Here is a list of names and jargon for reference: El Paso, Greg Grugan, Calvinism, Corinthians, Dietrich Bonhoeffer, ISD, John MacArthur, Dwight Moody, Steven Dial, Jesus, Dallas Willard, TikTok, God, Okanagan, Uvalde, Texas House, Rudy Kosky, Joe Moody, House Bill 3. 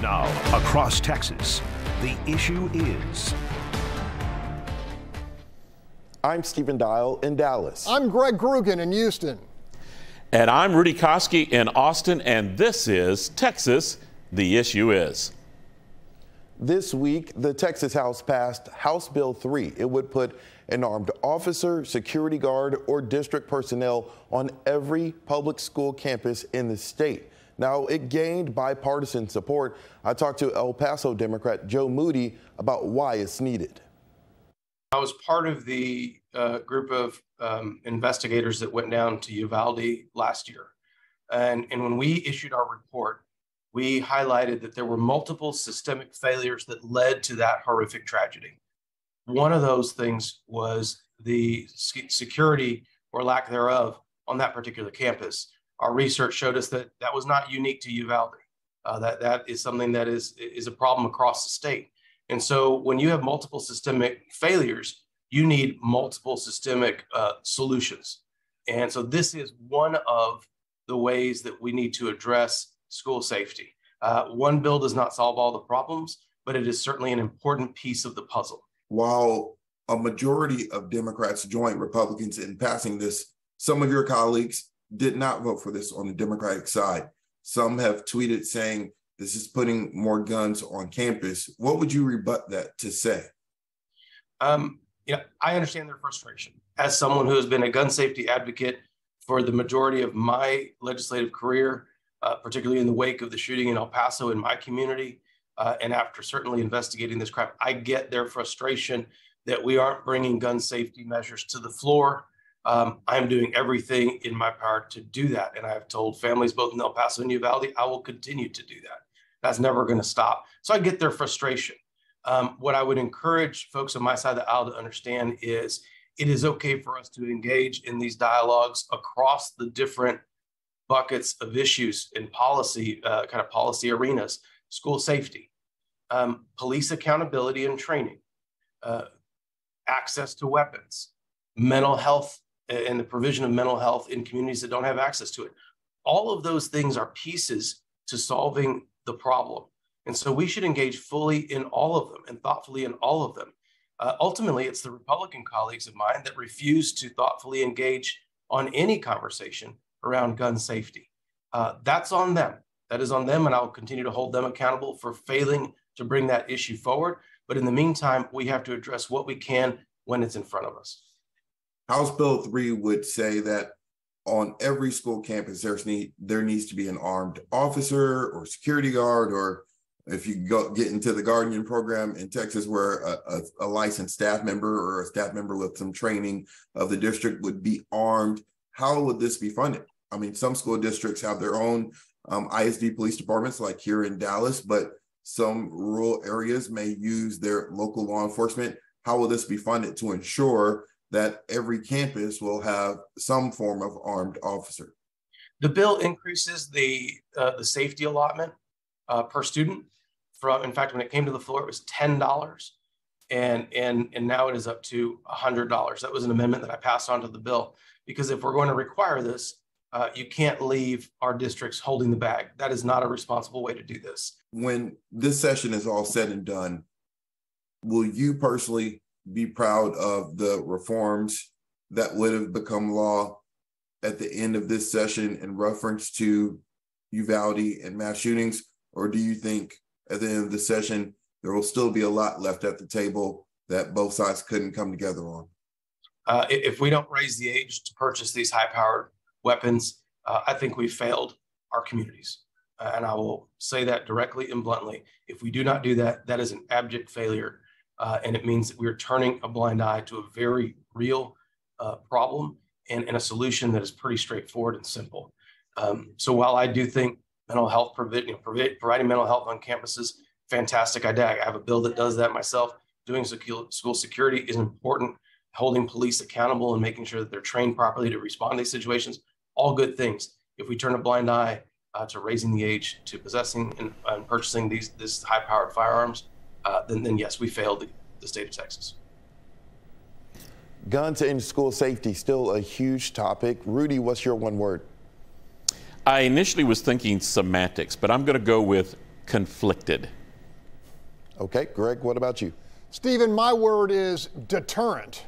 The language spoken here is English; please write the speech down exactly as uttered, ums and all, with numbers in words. Now, across Texas, the issue is... I'm Steven Dial in Dallas. I'm Greg Grugan in Houston. And I'm Rudy Kosky in Austin, and this is Texas, the Issue Is. This week, the Texas House passed House Bill three. It would put an armed officer, security guard, or district personnel on every public school campus in the state. Now, it gained bipartisan support. I talked to El Paso Democrat Joe Moody about why it's needed. I was part of the uh, group of um, investigators that went down to Uvalde last year. And, and when we issued our report, we highlighted that there were multiple systemic failures that led to that horrific tragedy. One of those things was the security or lack thereof on that particular campus. Our research showed us that that was not unique to Uvalde. Uh, that, that is something that is, is a problem across the state. And so when you have multiple systemic failures, you need multiple systemic uh, solutions. And so this is one of the ways that we need to address school safety. Uh, one bill does not solve all the problems, but it is certainly an important piece of the puzzle. While a majority of Democrats joined Republicans in passing this, some of your colleagues did not vote for this on the Democratic side. Some have tweeted saying, this is putting more guns on campus. What would you rebut that to say? Um, you know, I understand their frustration. As someone who has been a gun safety advocate for the majority of my legislative career, uh, particularly in the wake of the shooting in El Paso in my community, uh, and after certainly investigating this crime, I get their frustration that we aren't bringing gun safety measures to the floor. Um, I'm doing everything in my power to do that. And I've told families both in El Paso and Uvalde, I will continue to do that. That's never going to stop. So I get their frustration. Um, what I would encourage folks on my side of the aisle to understand is it is okay for us to engage in these dialogues across the different buckets of issues in policy, uh, kind of policy arenas, school safety, um, police accountability and training, uh, access to weapons, mental health and the provision of mental health in communities that don't have access to it. All of those things are pieces to solving the problem. And so we should engage fully in all of them and thoughtfully in all of them. Uh, ultimately, it's the Republican colleagues of mine that refuse to thoughtfully engage on any conversation around gun safety. Uh, that's on them. That is on them, and I'll continue to hold them accountable for failing to bring that issue forward. But in the meantime, we have to address what we can when it's in front of us. House Bill three would say that on every school campus, there's need, there needs to be an armed officer or security guard, or if you go get into the guardian program in Texas where a, a, a licensed staff member or a staff member with some training of the district would be armed. How would this be funded? I mean, some school districts have their own um, I S D police departments like here in Dallas, but some rural areas may use their local law enforcement. How will this be funded to ensure that every campus will have some form of armed officer? The bill increases the, uh, the safety allotment uh, per student. From, in fact, when it came to the floor, it was ten dollars, and, and, and now it is up to one hundred dollars. That was an amendment that I passed on to the bill, because if we're going to require this, uh, you can't leave our districts holding the bag. That is not a responsible way to do this. When this session is all said and done, will you personally be proud of the reforms that would have become law at the end of this session in reference to Uvalde and mass shootings? Or do you think at the end of the session, there will still be a lot left at the table that both sides couldn't come together on? Uh, if we don't raise the age to purchase these high-powered weapons, uh, I think we failed our communities. Uh, and I will say that directly and bluntly. If we do not do that, that is an abject failure. Uh, and it means that we're turning a blind eye to a very real uh, problem and, and a solution that is pretty straightforward and simple. Um, so while I do think mental health, provi you know, provi providing mental health on campuses, fantastic idea. I have a bill that does that myself. Doing secu school security is important. Holding police accountable and making sure that they're trained properly to respond to these situations, all good things. If we turn a blind eye uh, to raising the age to possessing and, and purchasing these this high-powered firearms, Uh, then, then yes, we failed the, the state of Texas. Guns in school safety, still a huge topic. Rudy, what's your one word? I initially was thinking semantics, but I'm going to go with conflicted. Okay, Greg, what about you? Steven, my word is deterrent.